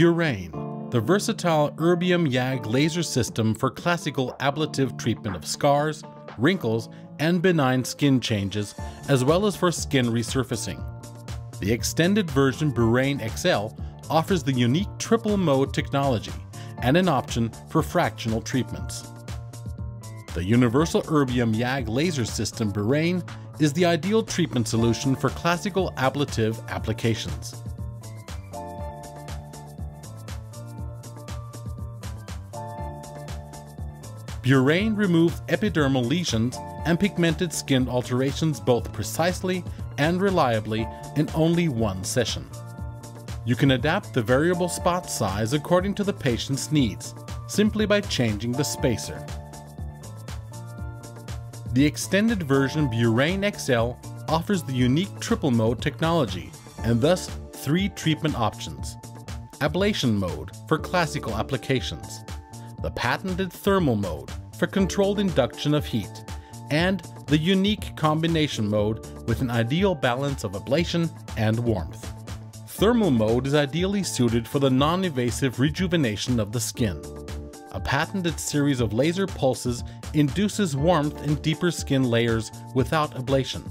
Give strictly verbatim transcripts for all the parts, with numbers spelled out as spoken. BURANE, the versatile Erbium YAG laser system for classical ablative treatment of scars, wrinkles, and benign skin changes, as well as for skin resurfacing. The extended version BURANE X L offers the unique triple mode technology and an option for fractional treatments. The universal Erbium YAG laser system BURANE is the ideal treatment solution for classical ablative applications. BURANE removes epidermal lesions and pigmented skin alterations both precisely and reliably in only one session. You can adapt the variable spot size according to the patient's needs, simply by changing the spacer. The extended version BURANE X L offers the unique triple mode technology and thus three treatment options. Ablation mode for classical applications, the patented thermal mode for controlled induction of heat, and the unique combination mode with an ideal balance of ablation and warmth. Thermal mode is ideally suited for the non-invasive rejuvenation of the skin. A patented series of laser pulses induces warmth in deeper skin layers without ablation.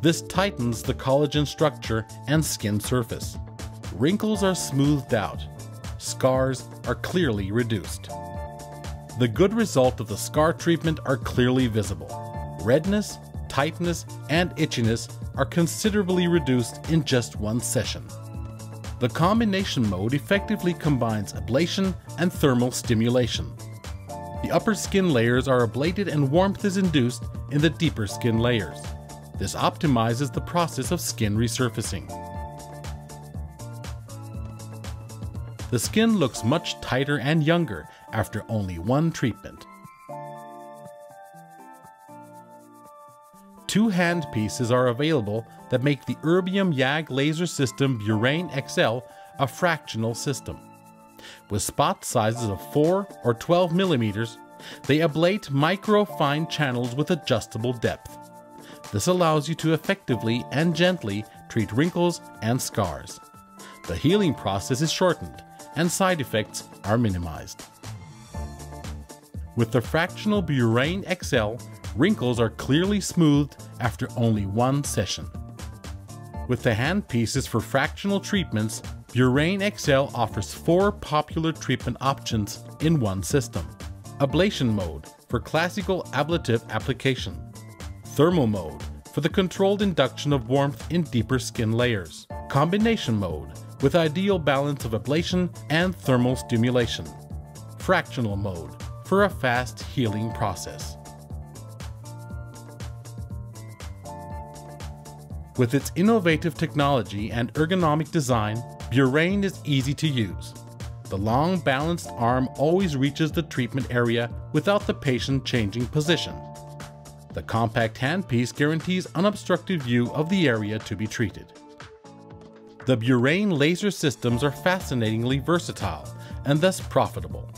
This tightens the collagen structure and skin surface. Wrinkles are smoothed out. Scars are clearly reduced. The good result of the scar treatment are clearly visible. Redness, tightness, and itchiness are considerably reduced in just one session. The combination mode effectively combines ablation and thermal stimulation. The upper skin layers are ablated and warmth is induced in the deeper skin layers. This optimizes the process of skin resurfacing. The skin looks much tighter and younger after only one treatment. Two handpieces are available that make the Erbium YAG laser system BURANE X L a fractional system. With spot sizes of four or twelve millimeters, they ablate micro-fine channels with adjustable depth. This allows you to effectively and gently treat wrinkles and scars. The healing process is shortened and side effects are minimized. With the fractional BURANE X L, wrinkles are clearly smoothed after only one session. With the handpieces for fractional treatments, BURANE X L offers four popular treatment options in one system. Ablation mode for classical ablative application. Thermal mode for the controlled induction of warmth in deeper skin layers. Combination mode with ideal balance of ablation and thermal stimulation. Fractional mode for a fast healing process. With its innovative technology and ergonomic design, BURANE is easy to use. The long, balanced arm always reaches the treatment area without the patient changing position. The compact handpiece guarantees unobstructed view of the area to be treated. The BURANE laser systems are fascinatingly versatile and thus profitable.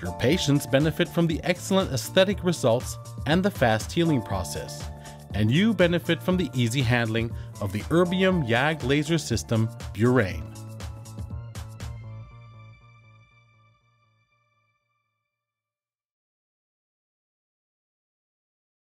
Your patients benefit from the excellent aesthetic results and the fast healing process. And you benefit from the easy handling of the Erbium YAG laser system BURANE.